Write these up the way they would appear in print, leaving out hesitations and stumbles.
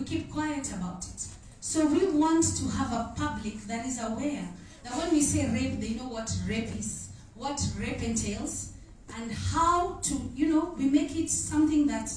you keep quiet about it. So we want to have a public that is aware that when we say rape, they know what rape is, what rape entails, and how to, you know, we make it something that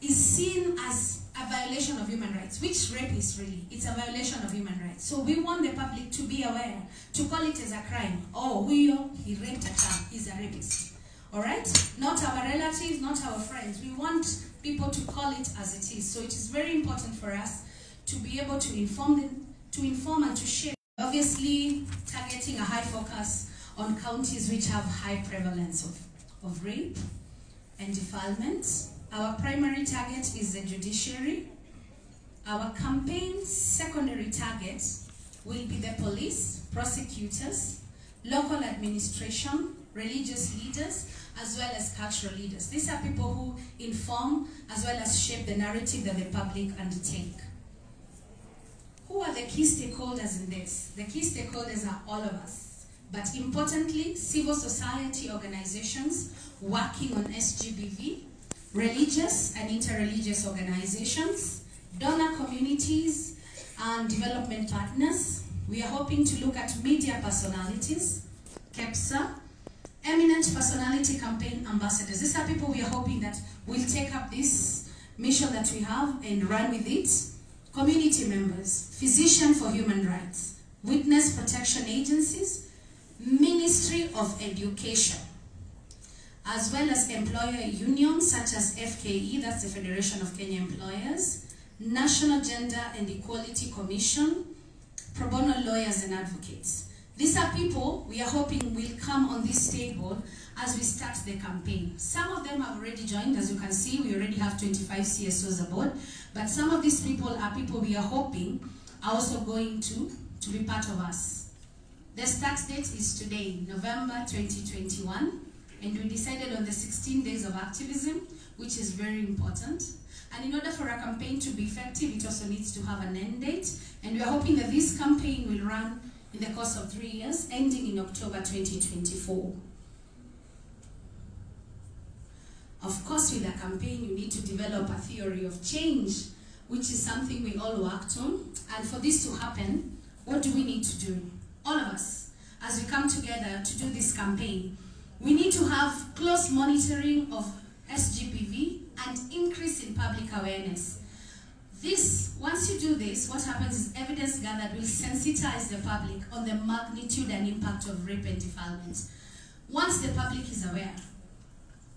is seen as a violation of human rights, which rape is really. It's a violation of human rights. So we want the public to be aware, to call it as a crime. Oh, he raped a child, he's a rapist. All right? Not our relatives, not our friends. We want people to call it as it is. So it is very important for us to be able to inform them, to inform and to share. Obviously, targeting a high focus on counties which have high prevalence of rape and defilement. Our primary target is the judiciary. Our campaign's secondary target will be the police, prosecutors, local administration, religious leaders, as well as cultural leaders. These are people who inform as well as shape the narrative that the public undertake. Who are the key stakeholders in this? The key stakeholders are all of us. But importantly, civil society organizations working on SGBV, religious and interreligious organizations, donor communities, and development partners. We are hoping to look at media personalities, KEPSA, eminent personality campaign ambassadors. These are people we are hoping that will take up this mission that we have and run with it. Community members, Physician for Human Rights, witness protection agencies, Ministry of Education, as well as employer unions such as FKE, that's the Federation of Kenya Employers, National Gender and Equality Commission, pro bono lawyers and advocates. These are people we are hoping will come on this table as we start the campaign. Some of them have already joined, as you can see, we already have 25 CSOs aboard, but some of these people are people we are hoping are also going to be part of us. The start date is today, November 2021, and we decided on the 16 days of activism, which is very important. And in order for a campaign to be effective, it also needs to have an end date, and we are hoping that this campaign will run in the course of 3 years, ending in October 2024. Of course, with a campaign, you need to develop a theory of change, which is something we all worked on. And for this to happen, what do we need to do? All of us, as we come together to do this campaign, we need to have close monitoring of SGBV and increase in public awareness. This, once you do this, what happens is evidence gathered will sensitize the public on the magnitude and impact of rape and defilement. Once the public is aware,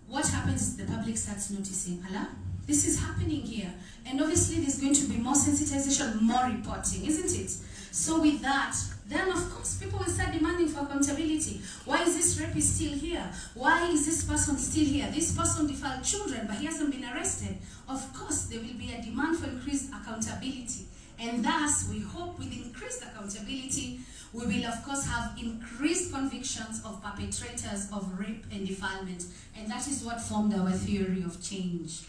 what happens is the public starts noticing, Allah, this is happening here. And obviously there's going to be more sensitization, more reporting, isn't it? So with that, then of course people will start demanding for accountability. Why is this rapist still here? Why is this person still here? This person defiled children, but he hasn't been arrested. Of course there will be a demand for increased accountability. And thus we hope with increased accountability, we will of course have increased convictions of perpetrators of rape and defilement. And that is what formed our theory of change.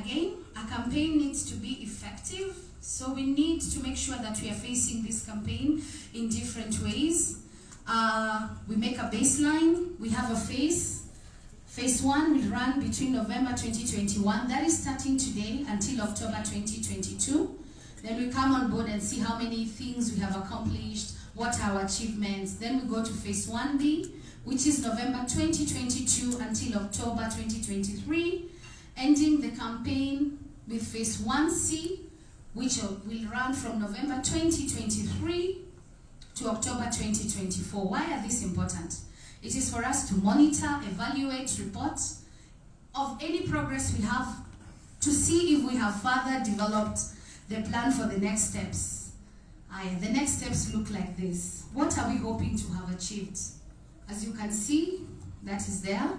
Again, a campaign needs to be effective. So we need to make sure that we are facing this campaign in different ways. We make a baseline, we have a phase. Phase one will run between November 2021, that is starting today, until October 2022. Then we come on board and see how many things we have accomplished, what are our achievements. Then we go to phase 1B, which is November 2022 until October 2023, ending the campaign with phase 1C, which will run from November 2023 to October 2024. Why are these important? It is for us to monitor, evaluate, report of any progress we have to see if we have further developed the plan for the next steps. The next steps look like this. What are we hoping to have achieved? As you can see, that is there.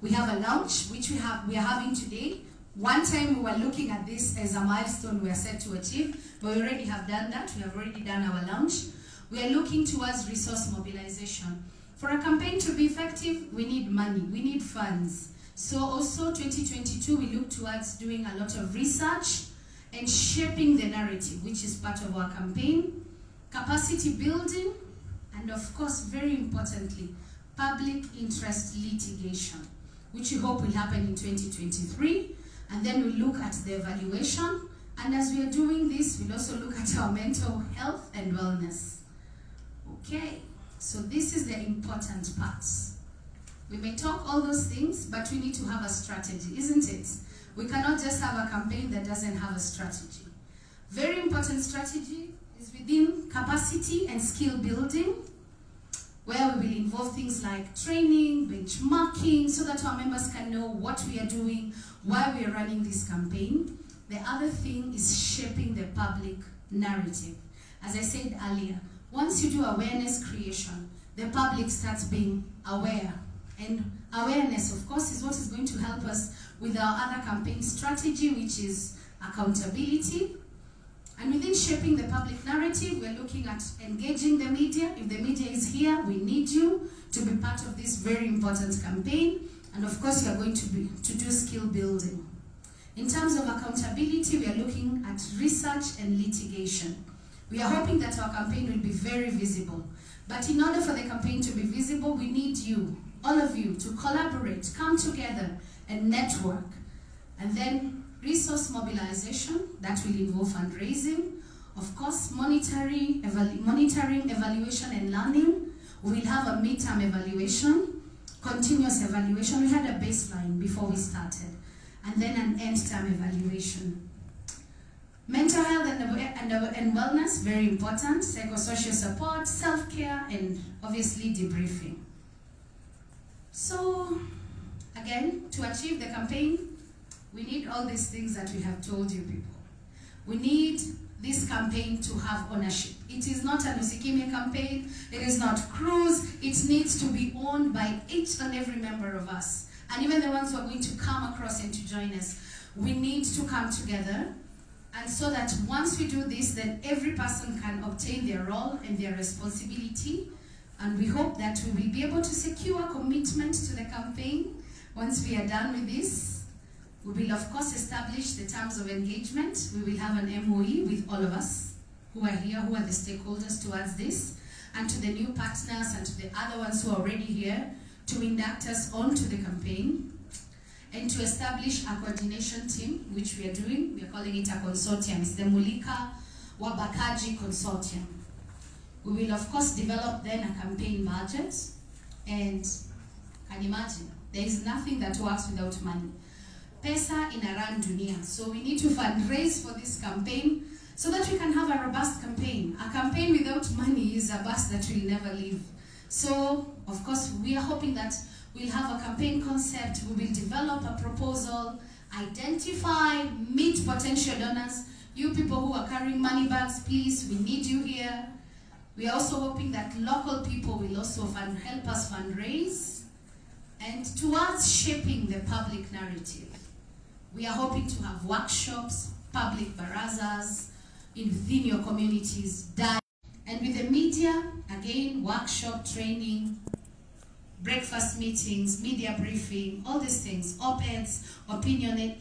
We have a launch, which we are having today. One time we were looking at this as a milestone we are set to achieve, but we already have done that. We have already done our launch. We are looking towards resource mobilization. For a campaign to be effective, we need money, we need funds. So also 2022, we look towards doing a lot of research and shaping the narrative, which is part of our campaign, capacity building, and of course, very importantly, public interest litigation, which we hope will happen in 2023. And then we look at the evaluation. And as we are doing this, we'll also look at our mental health and wellness. Okay, so this is the important part. We may talk all those things, but we need to have a strategy, isn't it? We cannot just have a campaign that doesn't have a strategy. Very important strategy is within capacity and skill building, where we will involve things like training, benchmarking, so that our members can know what we are doing, why we are running this campaign. The other thing is shaping the public narrative. As I said earlier, once you do awareness creation, the public starts being aware. And awareness, of course, is what is going to help us with our other campaign strategy, which is accountability. And within shaping the public narrative, we're looking at engaging the media. If the media is here, we need you to be part of this very important campaign. And of course, you're going to do skill building. In terms of accountability, we are looking at research and litigation. We are hoping that our campaign will be very visible. But in order for the campaign to be visible, we need you, all of you, to collaborate, come together, and network. And then resource mobilization, that will involve fundraising. Of course, monitoring, evaluation, and learning. We'll have a midterm evaluation, continuous evaluation. We had a baseline before we started. And then an end-term evaluation. Mental health and wellness, very important. Psychosocial support, self-care, and obviously debriefing. So, again, to achieve the campaign, we need all these things that we have told you people. We need this campaign to have ownership. It is not an Usikimye campaign. It is not cruise. It needs to be owned by each and every member of us. And even the ones who are going to come across and to join us, we need to come together. And so that once we do this, then every person can obtain their role and their responsibility. And we hope that we will be able to secure commitment to the campaign. Once we are done with this, we will of course establish the terms of engagement. We will have an MOE with all of us who are here, who are the stakeholders towards this, and to the new partners and to the other ones who are already here, to induct us onto the campaign and to establish a coordination team, which we are doing. We are calling it a consortium. It's the Mulika Wabakaji Consortium. We will, of course, develop then a campaign budget. And can imagine, there is nothing that works without money. PESA in Iran Dunia. So we need to fundraise for this campaign so that we can have a robust campaign. A campaign without money is a bus that will never leave. So, of course, we are hoping that we'll have a campaign concept, we will develop a proposal, identify, meet potential donors. You people who are carrying money bags, please, we need you here. We are also hoping that local people will also help us fundraise. And towards shaping the public narrative, we are hoping to have workshops, public barazas, within your communities, and with the media, again, workshop, training, breakfast meetings, media briefing, all these things, op-eds, opinionates,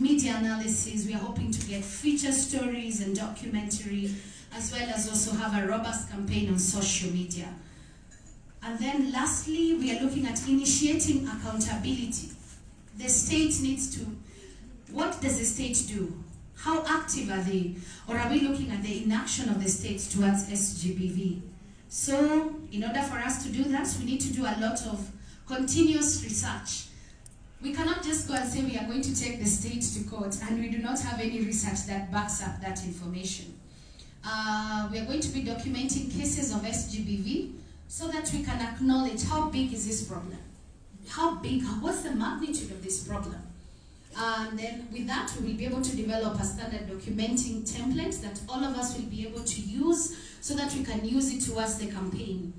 media analysis. We are hoping to get feature stories and documentary, as well as also have a robust campaign on social media. And then lastly, we are looking at initiating accountability. The state needs to, what does the state do? How active are they? Or are we looking at the inaction of the state towards SGBV? So, in order for us to do that, we need to do a lot of continuous research. We cannot just go and say we are going to take the state to court and we do not have any research that backs up that information. We are going to be documenting cases of SGBV so that we can acknowledge how big is this problem? How big, what's the magnitude of this problem? And then with that, we will be able to develop a standard documenting template that all of us will be able to use so that we can use it towards the campaign.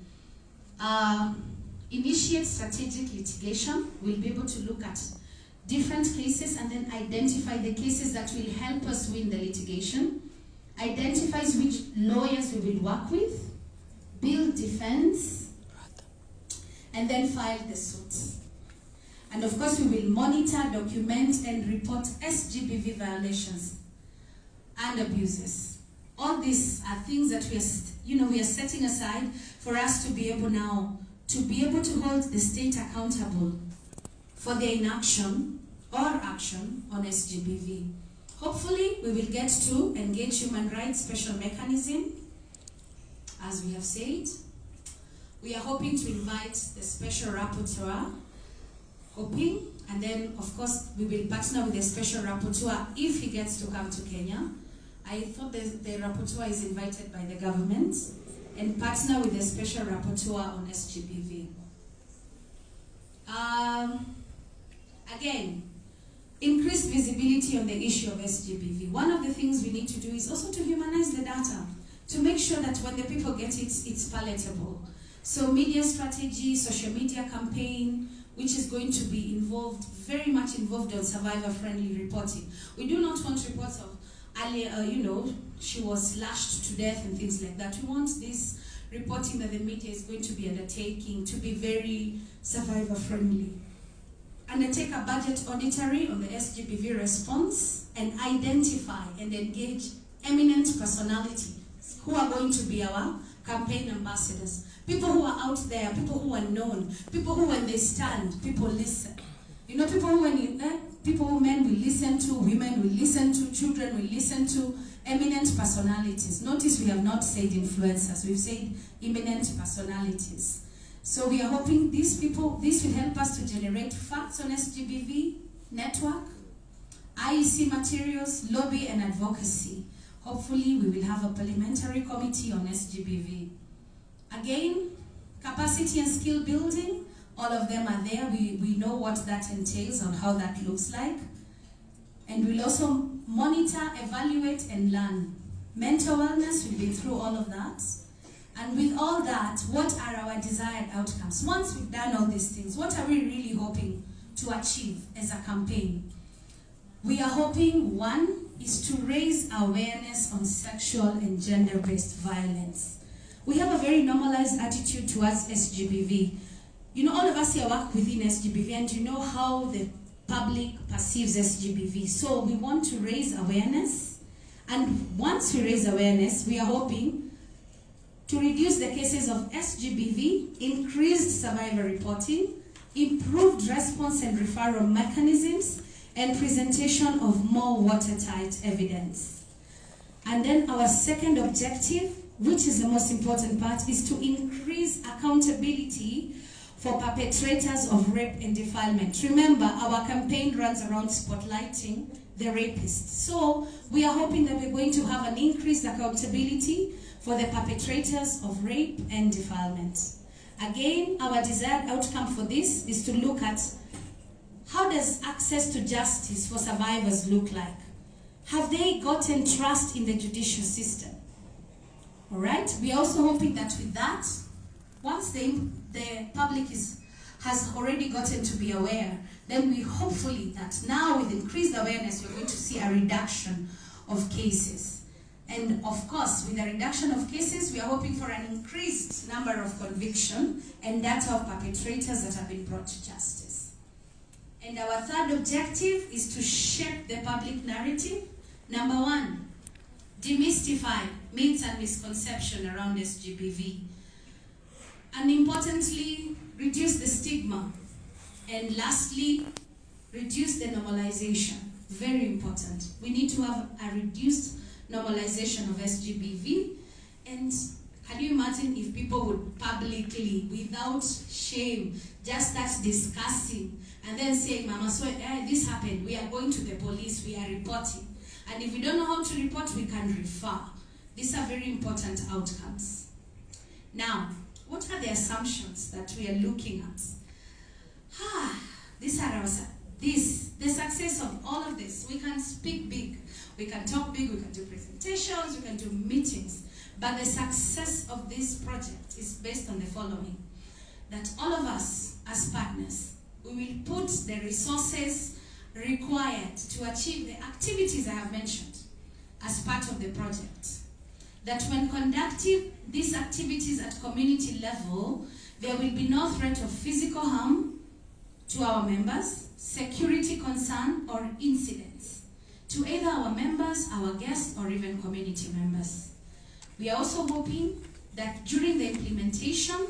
Initiate strategic litigation. We'll be able to look at different cases and then identify the cases that will help us win the litigation. Identify which lawyers we will work with. Build defense. And then file the suits. And of course, we will monitor, document, and report SGBV violations and abuses. All these are things that we are, we are setting aside for us to be able now to hold the state accountable for their inaction or action on SGBV. Hopefully, we will get to engage human rights special mechanism, as we have said. We are hoping to invite the special rapporteur, hoping, and then, of course, we will partner with the special rapporteur if he gets to come to Kenya. I thought the rapporteur is invited by the government, and partner with the special rapporteur on SGBV. Again, increased visibility on the issue of SGBV. One of the things we need to do is also to humanize the data, to make sure that when the people get it, it's palatable. So media strategy, social media campaign, which is going to be involved, very much involved on survivor-friendly reporting. We do not want reports of, you know, she was slashed to death and things like that. We want this reporting that the media is going to be undertaking to be very survivor-friendly. Undertake a budget auditory on the SGBV response and identify and engage eminent personalities who are going to be our campaign ambassadors. People who are out there, people who are known, people who when they stand, people listen. You know, people who when you, people, men will listen to, women will listen to, children will listen to, eminent personalities. Notice we have not said influencers, we've said eminent personalities. So we are hoping these people, this will help us to generate facts on SGBV, network, IEC materials, lobby and advocacy. Hopefully we will have a parliamentary committee on SGBV. Again, capacity and skill building, all of them are there. We know what that entails and how that looks like. And we'll also monitor, evaluate, and learn. Mental wellness will be through all of that. And with all that, what are our desired outcomes? Once we've done all these things, what are we really hoping to achieve as a campaign? We are hoping, one, is to raise awareness on sexual and gender-based violence. We have a very normalized attitude towards SGBV. You know, all of us here work within SGBV, and you know how the public perceives SGBV. So we want to raise awareness, and once we raise awareness, we are hoping to reduce the cases of SGBV, increased survivor reporting, improved response and referral mechanisms, and presentation of more watertight evidence. And then our second objective, which is the most important part, is to increase accountability for perpetrators of rape and defilement. Remember, our campaign runs around spotlighting the rapists. So we are hoping that we're going to have an increased accountability for the perpetrators of rape and defilement. Again, our desired outcome for this is to look at how does access to justice for survivors look like? Have they gotten trust in the judicial system? All right, we are also hoping that with that, once the public has already gotten to be aware, then we hopefully that now with increased awareness, we're going to see a reduction of cases. And of course, with a reduction of cases, we are hoping for an increased number of conviction and data of perpetrators that have been brought to justice. And our third objective is to shape the public narrative. Number one, demystify myths and misconceptions around SGBV. And importantly, reduce the stigma. And lastly, reduce the normalization. Very important. We need to have a reduced normalization of SGBV. And can you imagine if people would publicly, without shame, just start discussing and then saying, Mama, so this happened. We are going to the police. We are reporting. And if we don't know how to report, we can refer. These are very important outcomes. Now, what are the assumptions that we are looking at? The success of all of this. We can speak big, we can talk big, we can do presentations, we can do meetings, but the success of this project is based on the following, that all of us as partners, we will put the resources required to achieve the activities I have mentioned as part of the project. That when conducting these activities at community level, there will be no threat of physical harm to our members, security concern, or incidents to either our members, our guests, or even community members. We are also hoping that during the implementation,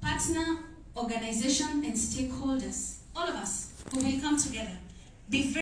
partner, organization, and stakeholders, all of us, We will come together. Be very